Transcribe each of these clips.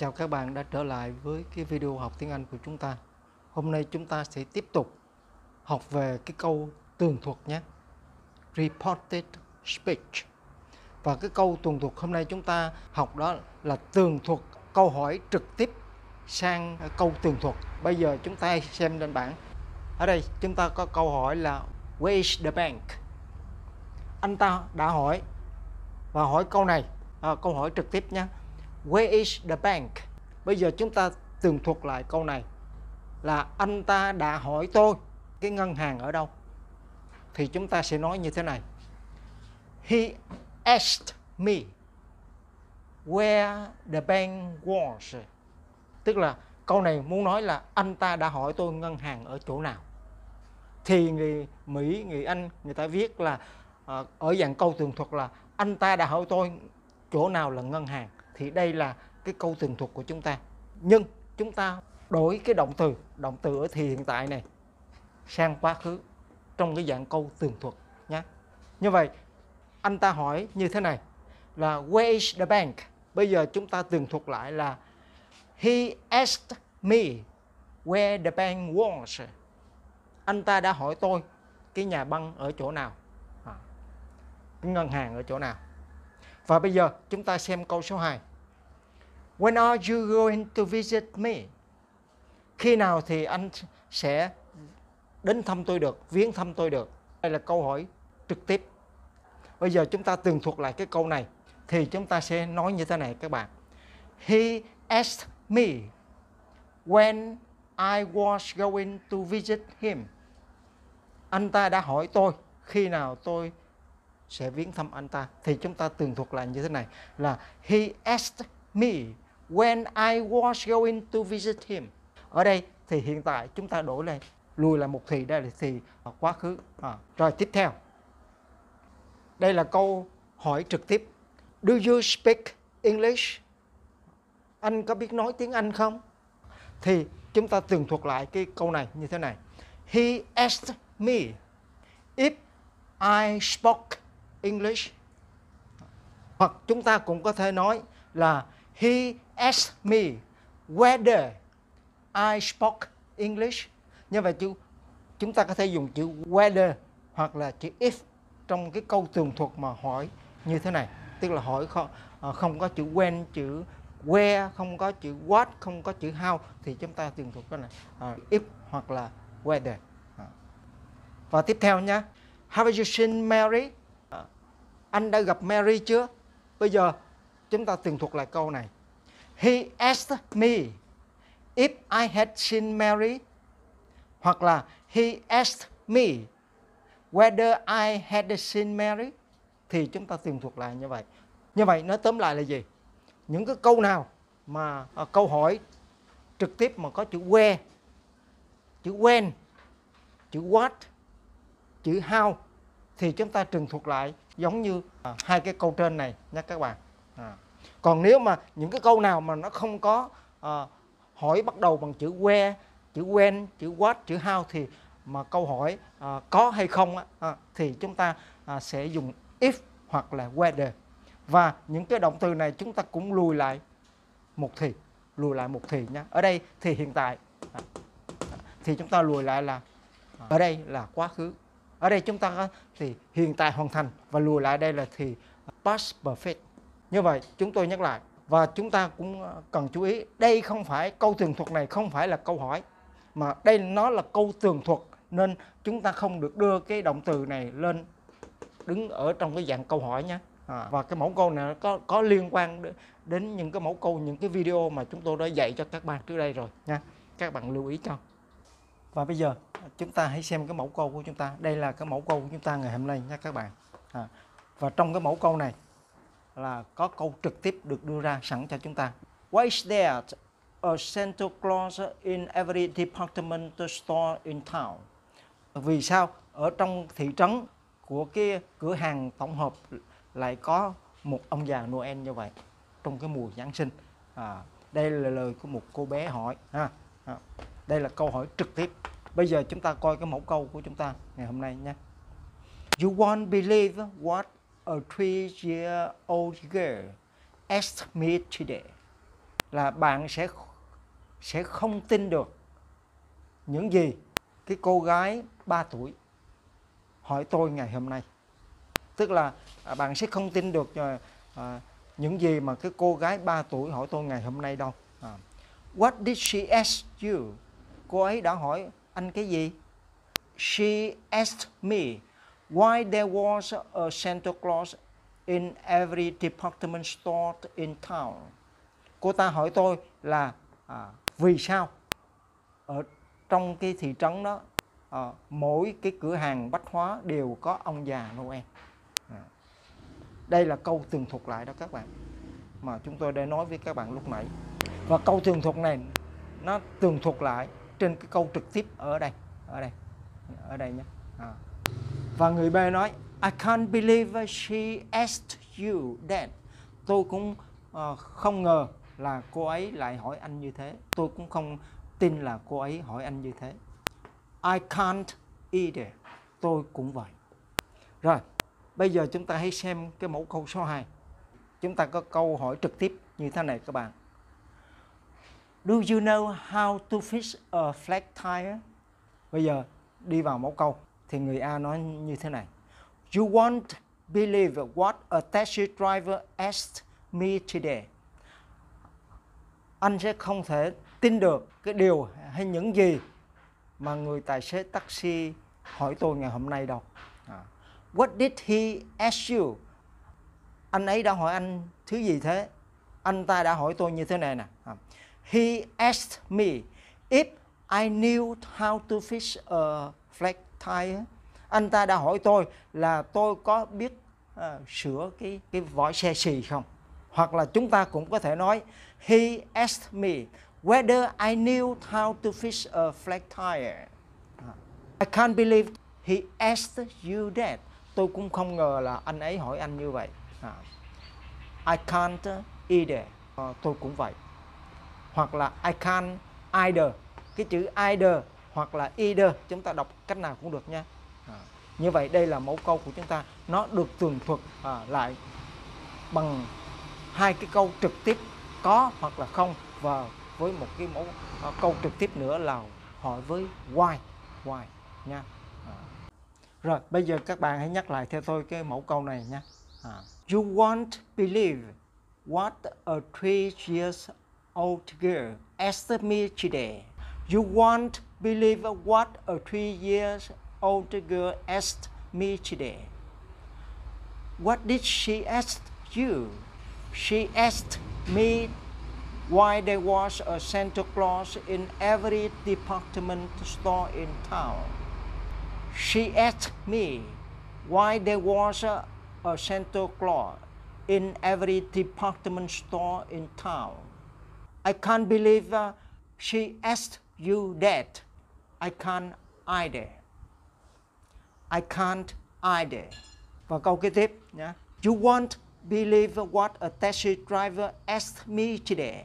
Chào các bạn đã trở lại với cái video học tiếng Anh của chúng ta. Hôm nay chúng ta sẽ tiếp tục học về cái câu tường thuật nhé. Reported speech. Và cái câu tường thuật hôm nay chúng ta học đó là tường thuật câu hỏi trực tiếp sang câu tường thuật. Bây giờ chúng ta xem lên bảng. Ở đây chúng ta có câu hỏi là Where is the bank? Anh ta đã hỏi và hỏi câu này, câu hỏi trực tiếp nhé. Where is the bank? Bây giờ chúng ta tường thuật lại câu này là anh ta đã hỏi tôi cái ngân hàng ở đâu. Thì chúng ta sẽ nói như thế này. He asked me where the bank was. Tức là câu này muốn nói là anh ta đã hỏi tôi ngân hàng ở chỗ nào. Thì người Mỹ, người Anh người ta viết là ở dạng câu tường thuật là anh ta đã hỏi tôi chỗ nào là ngân hàng. Thì đây là cái câu tường thuật của chúng ta. Nhưng chúng ta đổi cái động từ ở thì hiện tại này sang quá khứ trong cái dạng câu tường thuật nhé. Như vậy anh ta hỏi như thế này là Where is the bank? Bây giờ chúng ta tường thuật lại là He asked me where the bank was. Anh ta đã hỏi tôi cái nhà băng ở chỗ nào, cái ngân hàng ở chỗ nào. Và bây giờ chúng ta xem câu số 2. When are you going to visit me? Khi nào thì anh sẽ đến thăm tôi được, viếng thăm tôi được. Đây là câu hỏi trực tiếp. Bây giờ chúng ta tường thuật lại cái câu này thì chúng ta sẽ nói như thế này các bạn. He asked me when I was going to visit him. Anh ta đã hỏi tôi khi nào tôi sẽ viếng thăm anh ta. Thì chúng ta tường thuật lại như thế này là He asked me when I was going to visit him. Ở đây thì hiện tại chúng ta đổi lại, lùi lại một thì, đây là thì quá khứ. Rồi tiếp theo, đây là câu hỏi trực tiếp. Do you speak English? Anh có biết nói tiếng Anh không? Thì chúng ta tường thuật lại cái câu này như thế này. He asked me if I spoke English. Hoặc chúng ta cũng có thể nói là He asked me whether I spoke English. Như vậy chúng ta có thể dùng chữ whether hoặc là chữ if trong cái câu tường thuật mà hỏi như thế này. Tức là hỏi không có chữ when, chữ where, không có chữ what, không có chữ how. Thì chúng ta tường thuật cái này if hoặc là whether. Và tiếp theo nhé. Have you seen Mary? Anh đã gặp Mary chưa? Bây giờ chúng ta tường thuật lại câu này. He asked me if I had seen Mary. Hoặc là He asked me whether I had seen Mary. Thì chúng ta tường thuật lại như vậy. Như vậy nói tóm lại là gì? Những cái câu nào mà câu hỏi trực tiếp mà có chữ where, chữ when, chữ what, chữ how thì chúng ta tường thuật lại giống như hai cái câu trên này nhé các bạn. Còn nếu mà những cái câu nào mà nó không có hỏi bắt đầu bằng chữ where, chữ when, chữ what, chữ how thì mà câu hỏi có hay không thì chúng ta sẽ dùng if hoặc là whether. Và những cái động từ này chúng ta cũng lùi lại một thì, nhé. Ở đây thì hiện tại thì chúng ta lùi lại là ở đây là quá khứ. Ở đây chúng ta thì hiện tại hoàn thành và lùi lại đây là thì past perfect. Như vậy chúng tôi nhắc lại và chúng ta cũng cần chú ý đây không phải câu tường thuật này không phải là câu hỏi mà đây nó là câu tường thuật nên chúng ta không được đưa cái động từ này lên đứng ở trong cái dạng câu hỏi nhé. Và cái mẫu câu này có liên quan đến những cái mẫu câu, những cái video mà chúng tôi đã dạy cho các bạn trước đây rồi nha. Các bạn lưu ý cho. Và bây giờ chúng ta hãy xem cái mẫu câu của chúng ta. Đây là cái mẫu câu của chúng ta ngày hôm nay nha các bạn. Và trong cái mẫu câu này là có câu trực tiếp được đưa ra sẵn cho chúng ta. Why is there a Santa Claus in every department store in town? Vì sao ở trong thị trấn của cái cửa hàng tổng hợp lại có một ông già Noel như vậy trong cái mùa Giáng sinh? Đây là lời của một cô bé hỏi. Đây là câu hỏi trực tiếp. Bây giờ chúng ta coi cái mẫu câu của chúng ta ngày hôm nay nhé. You won't believe what a 3-year-old girl asked me today. là bạn sẽ không tin được những gì cái cô gái 3 tuổi hỏi tôi ngày hôm nay. Tức là bạn sẽ không tin được những gì mà cái cô gái 3 tuổi hỏi tôi ngày hôm nay đâu. What did she ask you? Cô ấy đã hỏi anh cái gì? She asked me why there was a Santa Claus in every department store in town. Cô ta hỏi tôi là vì sao ở trong cái thị trấn đó mỗi cái cửa hàng bách hóa đều có ông già Noel. Đây là câu tường thuật lại đó các bạn, mà chúng tôi đã nói với các bạn lúc nãy. Và câu tường thuật này nó tường thuật lại trên cái câu trực tiếp ở đây nhé. Và người B nói I can't believe she asked you that. Tôi cũng không ngờ là cô ấy lại hỏi anh như thế. Tôi cũng không tin là cô ấy hỏi anh như thế. I can't either. Tôi cũng vậy. Rồi, bây giờ chúng ta hãy xem cái mẫu câu số 2. Chúng ta có câu hỏi trực tiếp như thế này các bạn. Do you know how to fix a flat tire? Bây giờ đi vào mẫu câu thì người A nói như thế này. You won't believe what a taxi driver asked me today. Anh sẽ không thể tin được cái điều hay những gì mà người tài xế taxi hỏi tôi ngày hôm nay đâu. What did he ask you? Anh ấy đã hỏi anh thứ gì thế? Anh ta đã hỏi tôi như thế này nè. He asked me if I knew how to fix a flat tire. Anh ta đã hỏi tôi là tôi có biết sửa cái vỏ xe xì không? Hoặc là chúng ta cũng có thể nói he asked me whether I knew how to fix a flat tire. I can't believe he asked you that. Tôi cũng không ngờ là anh ấy hỏi anh như vậy. I can't either. Tôi cũng vậy. Hoặc là I can't either. Cái chữ either hoặc là either chúng ta đọc cách nào cũng được nha. Như vậy đây là mẫu câu của chúng ta. Nó được tường thuật lại bằng hai cái câu trực tiếp có hoặc là không, và với một cái mẫu câu trực tiếp nữa là hỏi với why nha. Rồi bây giờ các bạn hãy nhắc lại theo tôi cái mẫu câu này nha. You won't believe what a 3-year-old girl asked me today. You won't believe what a 3-year-old girl asked me today. What did she ask you? She asked me why there was a Santa Claus in every department store in town. She asked me why there was a Santa Claus in every department store in town. I can't believe she asked you that. I can't either. I can't either. Và câu kế tiếp nhé. You won't believe what a taxi driver asked me today.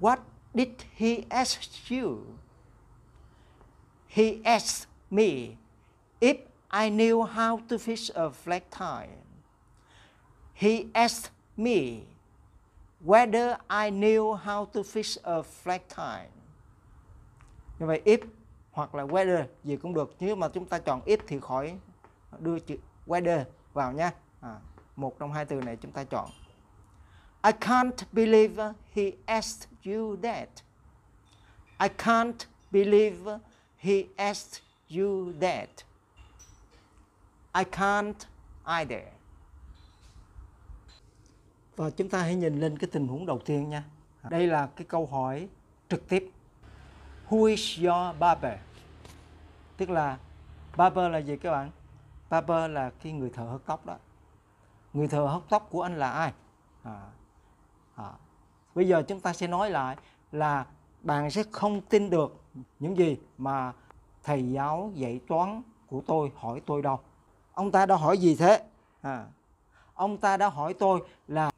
What did he ask you? He asked me if I knew how to fix a flat tire. He asked me whether I knew how to fix a flat tire. Như vậy if hoặc là whether gì cũng được. Nếu mà chúng ta chọn if thì khỏi đưa chữ whether vào nha. Một trong hai từ này chúng ta chọn. I can't believe he asked you that. I can't believe he asked you that. I can't either. Và chúng ta hãy nhìn lên cái tình huống đầu tiên nha. Đây là cái câu hỏi trực tiếp. Who is your barber? Tức là barber là gì các bạn? Barber là cái người thợ hớt tóc đó. Người thợ hớt tóc của anh là ai? Bây giờ chúng ta sẽ nói lại là bạn sẽ không tin được những gì mà thầy giáo dạy toán của tôi hỏi tôi đâu. Ông ta đã hỏi gì thế? Ông ta đã hỏi tôi là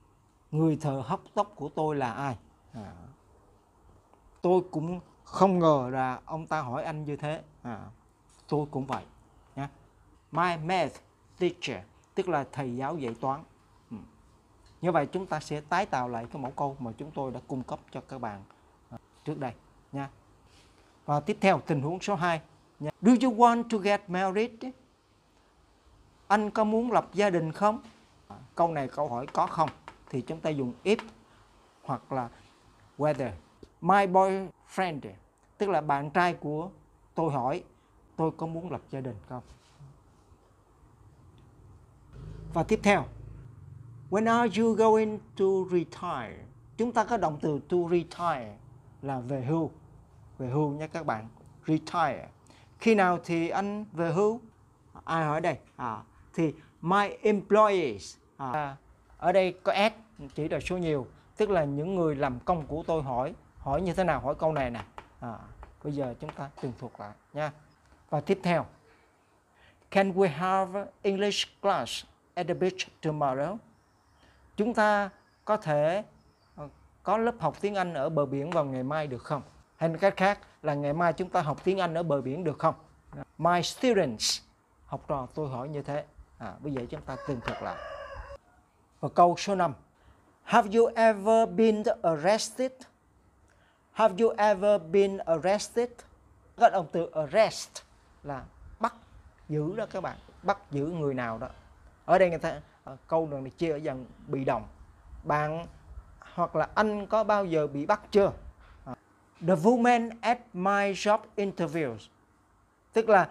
người thợ hớt tóc của tôi là ai. Tôi cũng không ngờ là ông ta hỏi anh như thế. Tôi cũng vậy. My math teacher, tức là thầy giáo dạy toán. Như vậy chúng ta sẽ tái tạo lại cái mẫu câu mà chúng tôi đã cung cấp cho các bạn trước đây nha. Và tiếp theo tình huống số 2 nha. Do you want to get married? Anh có muốn lập gia đình không? Câu này câu hỏi có không thì chúng ta dùng if hoặc là whether. My boyfriend, tức là bạn trai của tôi, hỏi tôi có muốn lập gia đình không? Và tiếp theo, when are you going to retire? Chúng ta có động từ to retire là về hưu. Về hưu nha các bạn. Retire. Khi nào thì anh về hưu? Ai hỏi đây? Thì my employees. Ở đây có S chỉ là số nhiều. Tức là những người làm công của tôi hỏi. Hỏi như thế nào? Hỏi câu này nè. Bây giờ chúng ta tường thuật lại nha. Và tiếp theo, can we have English class at the beach tomorrow? Chúng ta có thể có lớp học tiếng Anh ở bờ biển vào ngày mai được không? Hay một cách khác là ngày mai chúng ta học tiếng Anh ở bờ biển được không? My students, học trò tôi hỏi như thế. Bây giờ chúng ta tường thuật lại. Và câu số 5. Have you ever been arrested? Have you ever been arrested? Các động từ arrest là bắt giữ đó các bạn. Bắt giữ người nào đó. Ở đây người ta câu này chia ở dạng bị động. Bạn hoặc là anh có bao giờ bị bắt chưa? The woman at my job interviews, tức là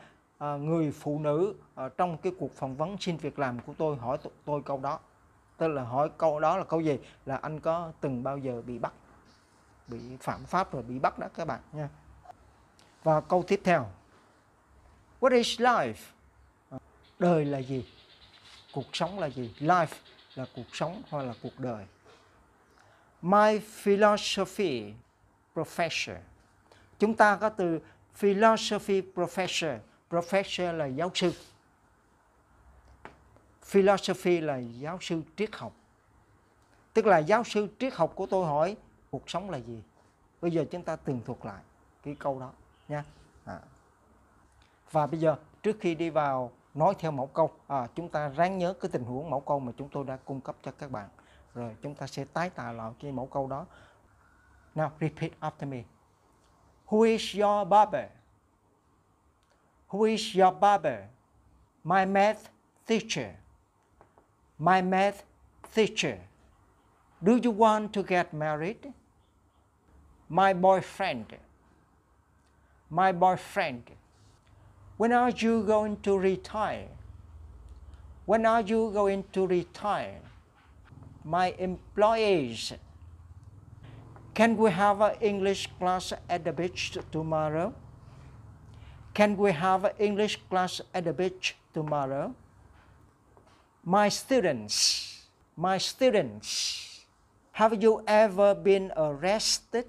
người phụ nữ trong cái cuộc phỏng vấn xin việc làm của tôi hỏi tôi câu đó. Tức là hỏi câu đó là câu gì? Là anh có từng bao giờ bị bắt, bị phạm pháp rồi bị bắt đó các bạn nha. Và câu tiếp theo, what is life? Đời là gì? Cuộc sống là gì? Life là cuộc sống hoặc là cuộc đời. My philosophy professor. Chúng ta có từ philosophy professor. Professor là giáo sư. Philosophy là giáo sư triết học. Tức là giáo sư triết học của tôi hỏi cuộc sống là gì? Bây giờ chúng ta tường thuật lại cái câu đó nha. Và bây giờ trước khi đi vào nói theo mẫu câu, chúng ta ráng nhớ cái tình huống mẫu câu mà chúng tôi đã cung cấp cho các bạn. Rồi chúng ta sẽ tái tạo lại cái mẫu câu đó. Now repeat after me. Who is your barber? Who is your barber? My math teacher. My math teacher. Do you want to get married? My boyfriend. My boyfriend. When are you going to retire? When are you going to retire? My employees. Can we have an English class at the beach tomorrow? Can we have an English class at the beach tomorrow? My students. My students. Have you ever been arrested?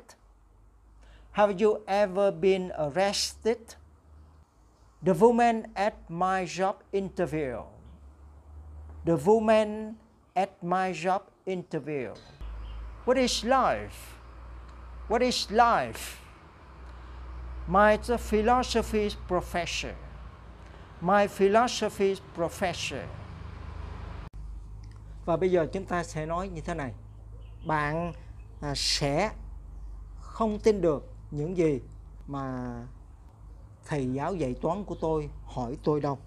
Have you ever been arrested? The woman at my job interview. The woman at my job interview. What is life? What is life? My philosophy professor. My philosophy professor. Và bây giờ chúng ta sẽ nói như thế này. Bạn sẽ không tin được những gì mà thầy giáo dạy toán của tôi hỏi tôi đâu.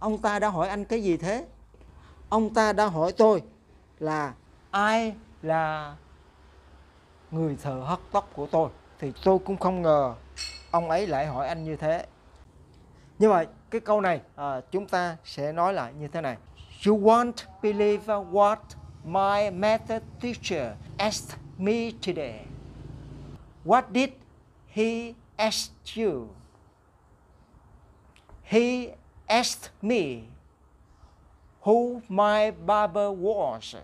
Ông ta đã hỏi anh cái gì thế? Ông ta đã hỏi tôi là ai là người thợ hớt tóc của tôi. Thì tôi cũng không ngờ ông ấy lại hỏi anh như thế. Như vậy cái câu này chúng ta sẽ nói lại như thế này. You won't believe what my math teacher asked me today. What did he ask you? He asked me who my barber was.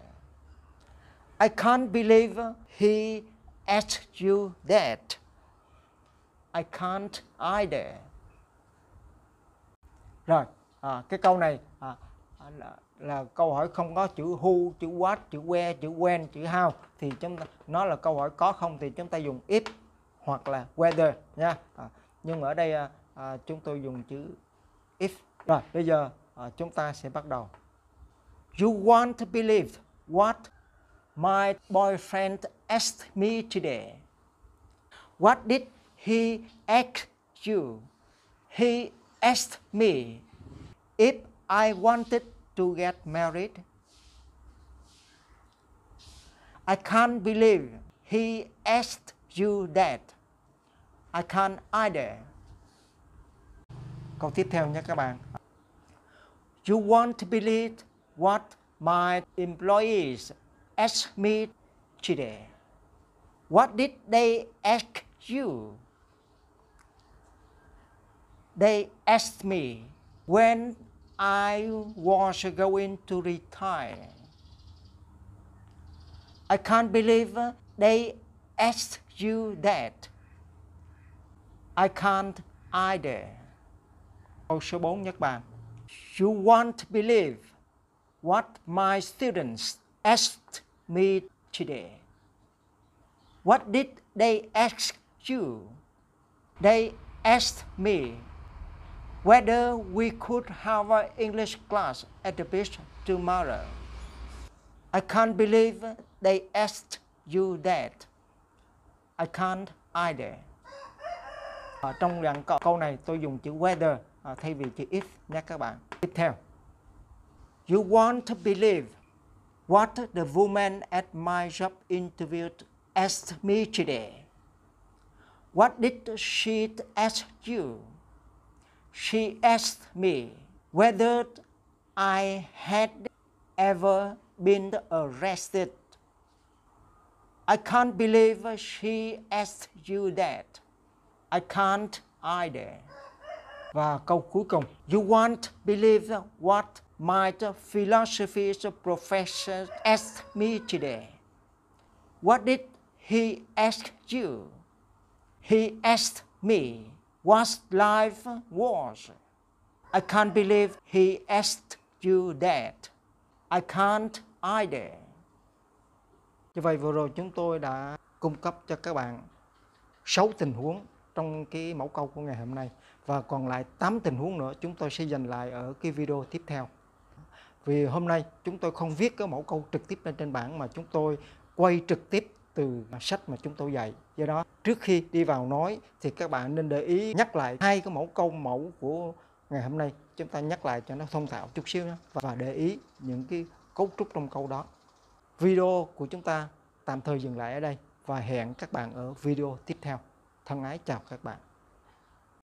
I can't believe he asked you that. I can't either. Rồi, cái câu này là câu hỏi không có chữ who, chữ what, chữ where, chữ when, chữ how. Thì nó là câu hỏi có không thì chúng ta dùng if hoặc là whether nha. Nhưng ở đây chúng tôi dùng chữ if. Rồi, bây giờ chúng ta sẽ bắt đầu. You won't believe what My boyfriend asked me today. What did he ask you? He asked me if I wanted to get married. I can't believe he asked you that. I can't either. Câu tiếp theo nha các bạn. You won't believe what my employees asked me today. What did they ask you? They asked me when I was going to retire. I can't believe they asked you that. I can't either. Câu số 4 nhé các bạn. You won't believe what my students asked me today. What did they ask you? They asked me whether we could have an English class at the beach tomorrow. I can't believe they asked you that. I can't either. Trong đoạn câu này tôi dùng chữ whether thay vì chữ if nha các bạn. Tiếp theo. You won't believe what the woman at my job interview asked me today. What did she ask you? She asked me whether I had ever been arrested. I can't believe she asked you that. I can't either. Và câu cuối cùng. You won't believe what my philosophy professor asked me today. What did he ask you? He asked me what life was. I can't believe he asked you that. I can't either. Như vậy vừa rồi chúng tôi đã cung cấp cho các bạn 6 tình huống trong cái mẫu câu của ngày hôm nay. Và còn lại 8 tình huống nữa chúng tôi sẽ dành lại ở cái video tiếp theo. Vì hôm nay chúng tôi không viết cái mẫu câu trực tiếp lên trên bảng mà chúng tôi quay trực tiếp từ sách mà chúng tôi dạy. Do đó trước khi đi vào nói thì các bạn nên để ý nhắc lại hai cái mẫu câu mẫu của ngày hôm nay. Chúng ta nhắc lại cho nó thông thạo chút xíu nữa và để ý những cái cấu trúc trong câu đó. Video của chúng ta tạm thời dừng lại ở đây và hẹn các bạn ở video tiếp theo. Thân ái chào các bạn.